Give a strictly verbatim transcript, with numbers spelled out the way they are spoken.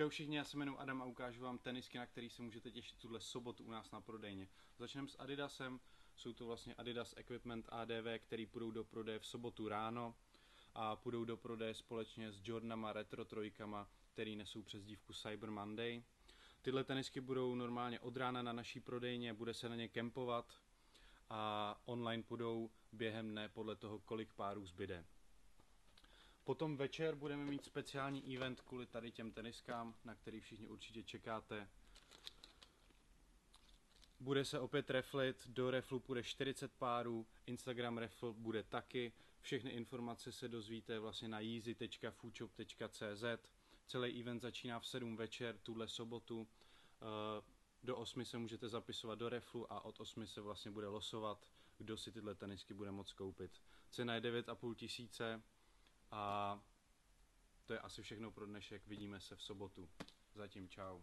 Čau všichni, já se jmenuji Adam a ukážu vám tenisky, na které se můžete těšit tuhle sobotu u nás na prodejně. Začneme s Adidasem, jsou to vlastně Adidas Equipment A D V, který půjdou do prodeje v sobotu ráno a půjdou do prodeje společně s Jordanama Retro trojkama, který nesou přezdívku Cyber Monday. Tyhle tenisky budou normálně od rána na naší prodejně, bude se na ně kempovat a online půjdou během dne podle toho, kolik párů zbyde. Potom večer budeme mít speciální event kvůli tady těm teniskám, na který všichni určitě čekáte. Bude se opět reflit, do reflu bude čtyřicet párů, Instagram refl bude taky. Všechny informace se dozvíte vlastně na yeezy tečka footshop tečka cz. Celý event začíná v sedm večer, tuhle sobotu. Do osmi se můžete zapisovat do reflu a od osmi se vlastně bude losovat, kdo si tyhle tenisky bude moct koupit. Cena je devět a půl tisíce. A to je asi všechno pro dnešek, vidíme se v sobotu. Zatím čau.